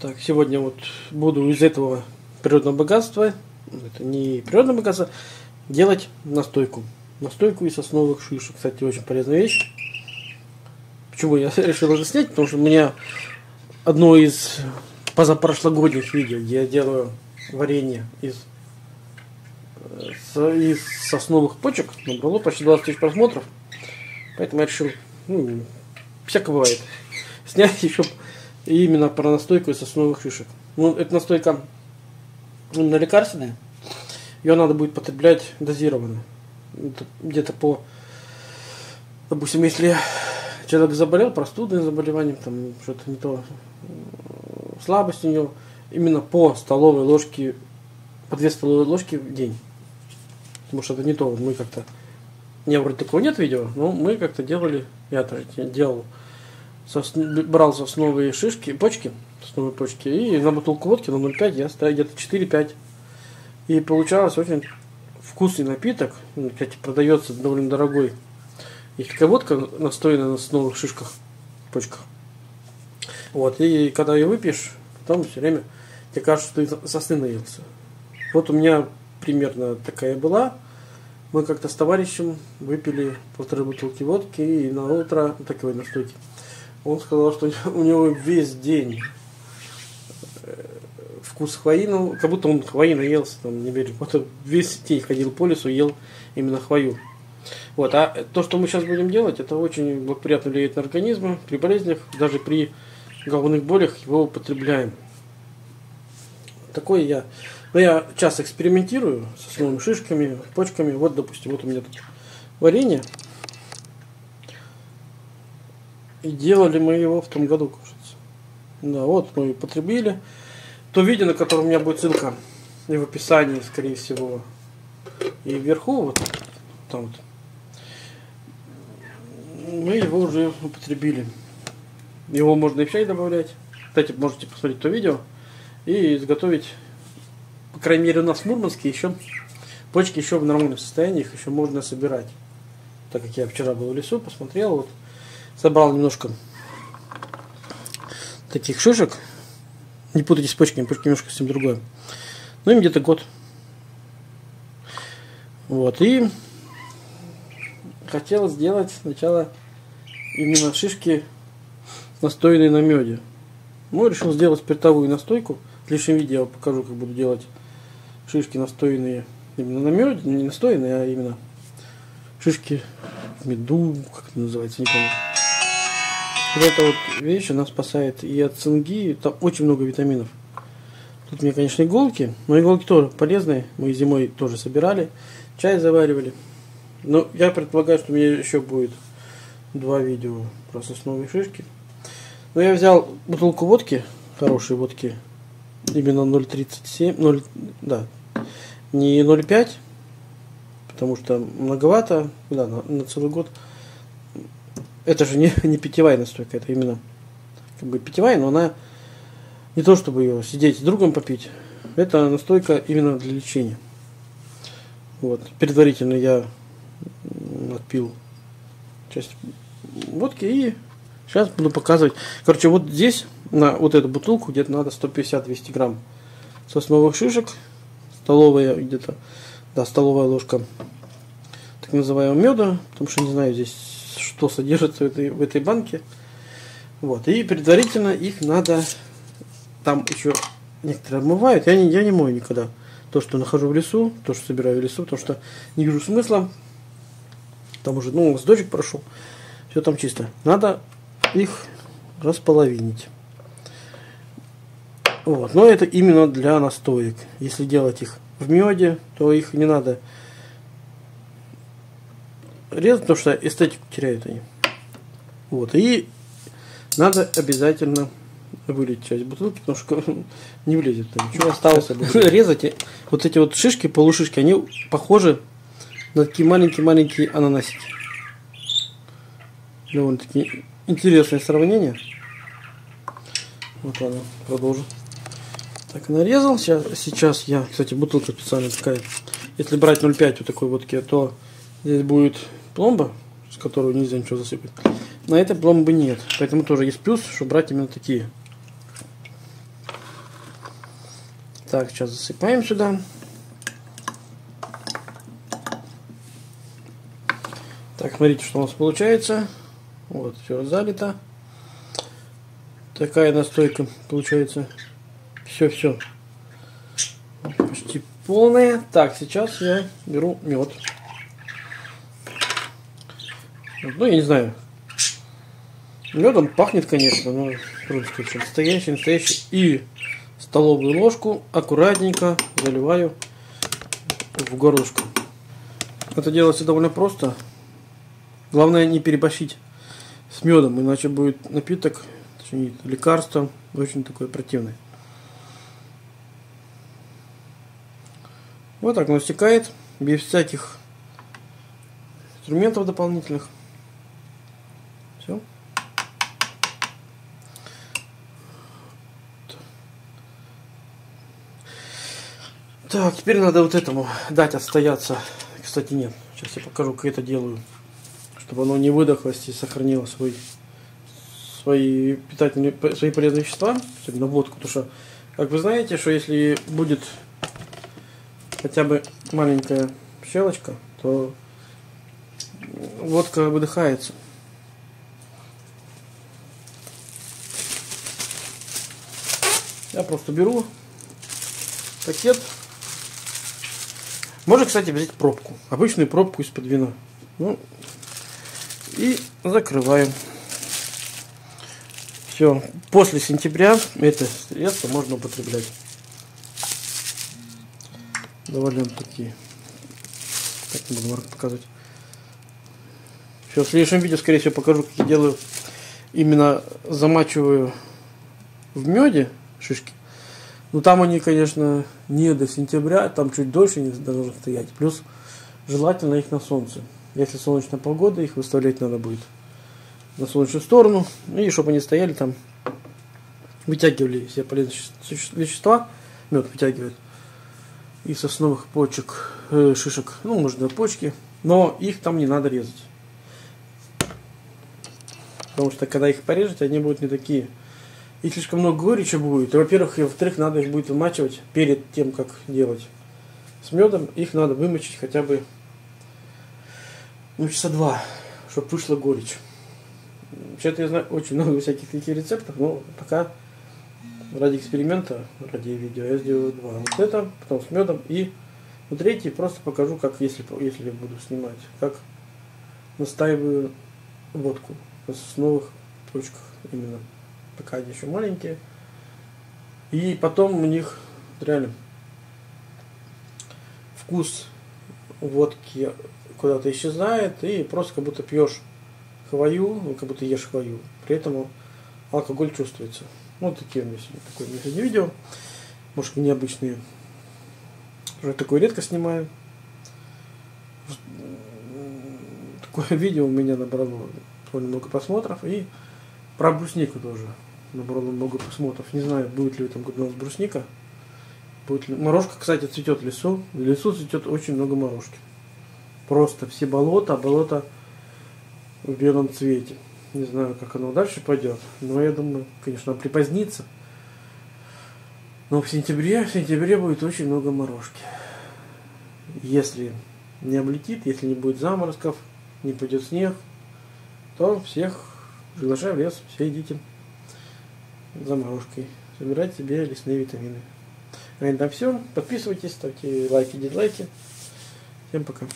Так, сегодня вот буду из этого природного богатства, это не природное богатство, делать настойку. Настойку из сосновых шишек, кстати, очень полезная вещь. Почему я решил это снять? Потому что у меня одно из позапрошлогодних видео, где я делаю варенье из сосновых почек, набрало почти 20 тысяч просмотров. Поэтому я решил, всяко бывает, снять еще именно про настойку из сосновых шишек. Ну, это настойка именно лекарственная. Ее надо будет потреблять дозированно. Где-то по, допустим, если человек заболел простудным заболеванием, там что-то не то, слабость у него, именно по столовой ложке, по 2 столовые ложки в день. Потому что это не то, мы как-то, я вроде такого нет видео, но мы как-то делали, брал сосновые шишки, сосновые почки, и на бутылку водки на 0,5 я ставил где-то 4-5. И получалось очень вкусный напиток, кстати, продается довольно дорогой. Есть такая водка, настоянная на сосновых шишках, почках. Вот, и когда ее выпьешь, потом все время тебе кажется, что ты сосны наелся. Вот у меня примерно такая была. Мы как-то с товарищем выпили 1,5 бутылки водки, и на утро такой настойки. Он сказал, что у него весь день вкус хвоина, как будто он хвоина наелся, там, не верю. Вот весь день ходил по лесу, ел именно хвою. Вот, а то, что мы сейчас будем делать, это очень благоприятно влияет на организм. При болезнях, даже при головных болях его употребляем. Такой я. Но я часто экспериментирую со сосновыми шишками, почками. Вот, допустим, вот у меня тут варенье. И делали мы его в том году, кажется. Да, вот мы потребили. То видео, на котором у меня будет ссылка и в описании, скорее всего, и вверху, вот там вот, мы его уже употребили. Его можно и в чай добавлять. Кстати, можете посмотреть то видео и изготовить. По крайней мере, у нас в Мурманске еще почки еще в нормальном состоянии, их еще можно собирать. Так как я вчера был в лесу, посмотрел, вот собрал немножко таких шишек. Не путайте с почками, почки немножко совсем другое. Ну им где-то год. Вот, и хотел сделать сначала именно шишки, настоянные на меде. Ну, решил сделать спиртовую настойку. В следующем видео я покажу, как буду делать шишки, настоянные именно на меде. Не настоянные, а именно шишки в меду, как это называется, не помню. Вот эта вот вещь она спасает и от цинги, и там очень много витаминов. Тут у меня, конечно, иголки, но иголки тоже полезные. Мы зимой тоже собирали, чай заваривали. Но я предполагаю, что у меня еще будет 2 видео про сосновые шишки. Но я взял бутылку водки, хорошей водки, именно 0,37, да, не 0,5, потому что многовато, да, на целый год. Это же не питьевая настойка, это именно как бы питьевая, но она не то, чтобы ее сидеть с другом попить. Это настойка именно для лечения. Вот. Предварительно я отпил часть водки и сейчас буду показывать. Короче, вот здесь, на вот эту бутылку, где-то надо 150-200 грамм сосновых шишек, столовая где-то, да, столовая ложка так называемого меда, потому что не знаю здесь, что содержится в этой банке. Вот. И предварительно их надо, там еще некоторые обмывают, я не мою никогда то, что нахожу в лесу, то, что собираю в лесу, потому что не вижу смысла. Там уже, с дождик прошел, все там чисто. Надо их располовинить. Вот. Но это именно для настоек. Если делать их в меде, то их не надо резать, потому что эстетику теряют они. Вот. И надо обязательно вылить часть бутылки, потому что не влезет там ничего. Осталось резать. Вот эти вот шишки, полушишки, они похожи на такие маленькие-маленькие ананасики. Довольно-таки интересное сравнение. Вот ладно, продолжу. Так, нарезал. Сейчас я, кстати, бутылка специально такая. Если брать 0,5 вот такой водки, то здесь будет пломба, с которой нельзя ничего засыпать. На этой пломбы нет. Поэтому тоже есть плюс, что брать именно такие. Так, сейчас засыпаем сюда. Так, смотрите, что у нас получается. Вот, все залито. Такая настойка получается. Все. Почти полная. Так, сейчас я беру мед. Ну, я не знаю. Медом пахнет, конечно, но русский, настоящий. И столовую ложку аккуратненько заливаю в горлышко. Это делается довольно просто. Главное не переборщить с медом, иначе будет напиток, точнее лекарство, очень такое противное. Вот так оно стекает, без всяких инструментов дополнительных. Все. Так, теперь надо вот этому дать отстояться. Кстати, нет, сейчас я покажу, как это делаю, чтобы оно не выдохлось и сохранило свои полезные вещества, особенно водку. Потому что, как вы знаете, что если будет хотя бы маленькая щелочка, то водка выдыхается. Я просто беру пакет. Можно, кстати, взять пробку, обычную пробку из-под вина. Ну, и закрываем. Все, после сентября это средство можно употреблять. Довольно такие. Так, не буду показывать. Все, в следующем видео, скорее всего, покажу, как я делаю. Именно замачиваю в меде шишки. Но там они, конечно, не до сентября, там чуть дольше не должны стоять. Плюс желательно их на солнце. Если солнечная погода, их выставлять надо будет на солнечную сторону. И чтобы они стояли там, вытягивали все полезные вещества. Мед вытягивает из сосновых почек, шишек, ну, можно почки. Но их там не надо резать. Потому что, когда их порежете, они будут не такие. Их слишком много горечи будет. Во-первых, и во-вторых, надо их будет вымачивать перед тем, как делать с медом. Их надо вымочить хотя бы, ну, часа два, чтобы вышла горечь. Вообще-то я знаю очень много всяких таких рецептов, но пока ради эксперимента, ради видео я сделаю два. Вот это, потом с медом и ну, третий просто покажу, как, если я буду снимать, как настаиваю водку на сосновых почках именно. Пока они еще маленькие. И потом у них реально вкус водки куда-то исчезает, и просто как будто пьешь хвою, ну, как будто ешь хвою. При этом алкоголь чувствуется. Вот такие у меня сегодня видео. Может, необычные. Уже такое редко снимаю. Такое видео у меня набрало довольно много просмотров. И про бруснику тоже набрало много просмотров. Не знаю, будет ли в этом году у нас брусника. Будет ли... Морожка, кстати, цветет в лесу. В лесу цветет очень много морожки. Просто все болота, болото в белом цвете. Не знаю, как оно дальше пойдет. Но я думаю, конечно, припозднится. Но в сентябре будет очень много морожки. Если не облетит, если не будет заморозков, не пойдет снег, то всех приглашаю в лес. Все идите за морожкой. Собирать себе лесные витамины. А это все. Подписывайтесь, ставьте лайки, дизлайки. Всем пока.